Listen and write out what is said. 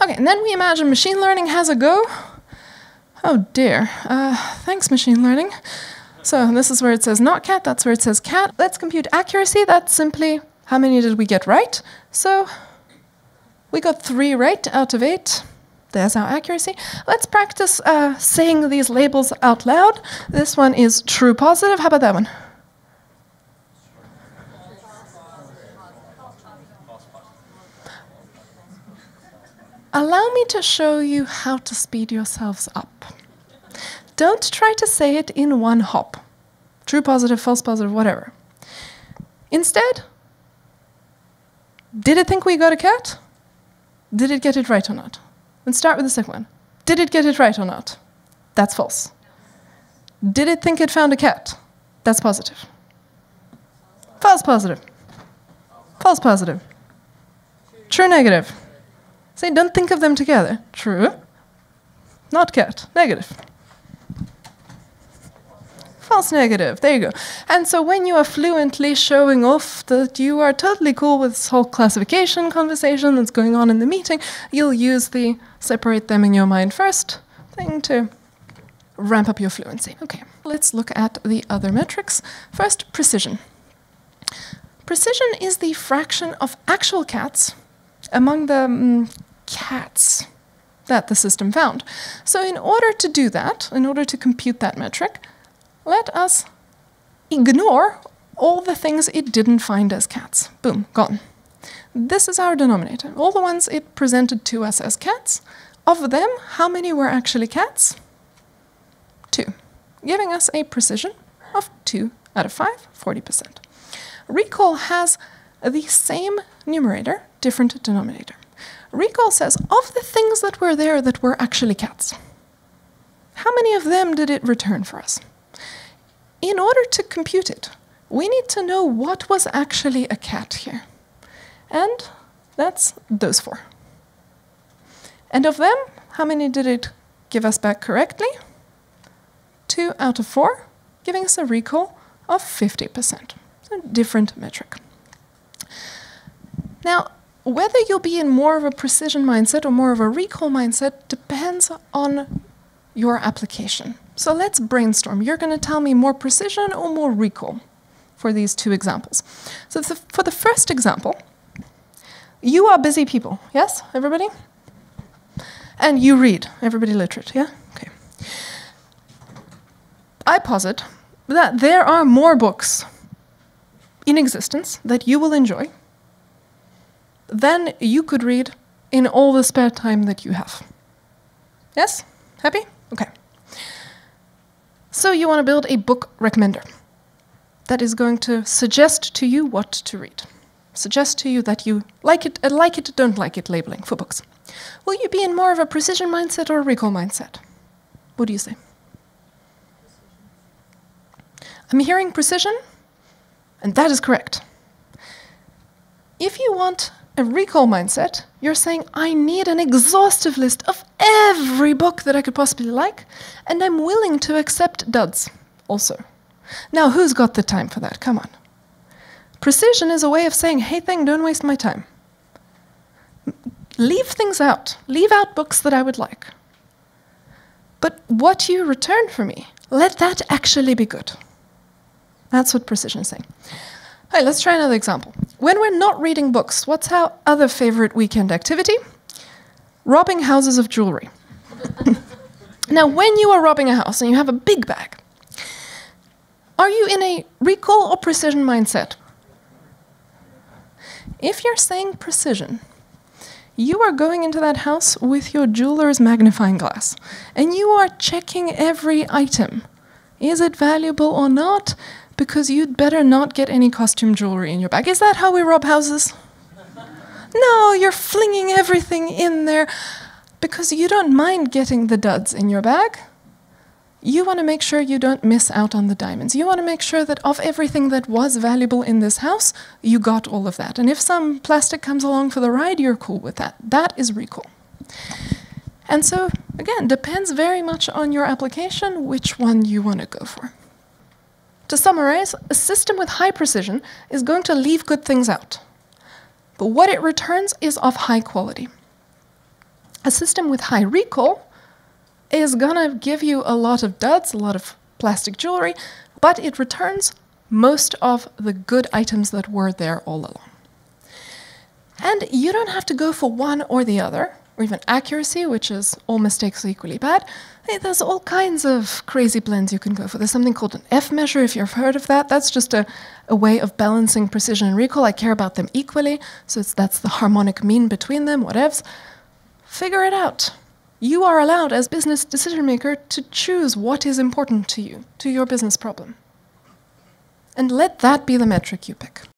Okay, and then we imagine machine learning has a go. Oh dear. Thanks, machine learning. So this is where it says not cat, that's where it says cat. Let's compute accuracy. That's simply how many did we get right. So we got 3 right out of 8. There's our accuracy. Let's practice saying these labels out loud. This one is true positive. How about that one? Allow me to show you how to speed yourselves up. Don't try to say it in one hop. True positive, false positive, whatever. Instead, did it think we got a cat? Did it get it right or not? Let's start with the second one. Did it get it right or not? That's false. Did it think it found a cat? That's positive. False positive. False positive. True negative. Say, don't think of them together. True. Not cat. Negative. False negative. There you go. And so when you are fluently showing off that you are totally cool with this whole classification conversation that's going on in the meeting, you'll use the separate them in your mind first thing to ramp up your fluency. Okay. Let's look at the other metrics. First, precision. Precision is the fraction of actual cats among the cats that the system found. So in order to do that, in order to compute that metric, let us ignore all the things it didn't find as cats. Boom, gone. This is our denominator. All the ones it presented to us as cats. Of them, how many were actually cats? 2, giving us a precision of 2 out of 5, 40%. Recall has the same numerator, different denominator. Recall says, of the things that were there that were actually cats, how many of them did it return for us? In order to compute it, we need to know what was actually a cat here. And that's those 4. And of them, how many did it give us back correctly? 2 out of 4, giving us a recall of 50%. A different metric. Now, whether you'll be in more of a precision mindset or more of a recall mindset depends on your application. So let's brainstorm. You're going to tell me more precision or more recall for these 2 examples. So for the first example, you are busy people, yes, everybody? And you read, everybody literate, yeah? Okay. I posit that there are more books in existence that you will enjoy then you could read in all the spare time that you have. Yes? Happy? Okay. So you want to build a book recommender that is going to suggest to you what to read. Suggest to you that you like it, don't like it labeling for books. Will you be in more of a precision mindset or a recall mindset? What do you say? I'm hearing precision, and that is correct. If you want a recall mindset, you're saying, I need an exhaustive list of every book that I could possibly like, and I'm willing to accept duds also. Now, who's got the time for that? Come on. Precision is a way of saying, hey thing, don't waste my time. Leave things out. Leave out books that I would like. But what you return for me, let that actually be good. That's what precision is saying. All right, let's try another example. When we're not reading books, what's our other favorite weekend activity? Robbing houses of jewelry. Now, when you are robbing a house and you have a big bag, are you in a recall or precision mindset? If you're saying precision, you are going into that house with your jeweler's magnifying glass, and you are checking every item. Is it valuable or not? Because you'd better not get any costume jewelry in your bag. Is that how we rob houses? No, you're flinging everything in there because you don't mind getting the duds in your bag. You want to make sure you don't miss out on the diamonds. You want to make sure that of everything that was valuable in this house, you got all of that. And if some plastic comes along for the ride, you're cool with that. That is recall. And so, again, depends very much on your application which one you want to go for. To summarize, a system with high precision is going to leave good things out, but what it returns is of high quality. a system with high recall is gonna give you a lot of duds, a lot of plastic jewelry, but it returns most of the good items that were there all along. And you don't have to go for one or the other, or even accuracy, which is all mistakes are equally bad. There's all kinds of crazy blends you can go for. There's something called an F measure, if you've heard of that. That's just a way of balancing precision and recall. I care about them equally, so that's the harmonic mean between them, whatevs. Figure it out. You are allowed, as business decision maker, to choose what is important to you, to your business problem. And let that be the metric you pick.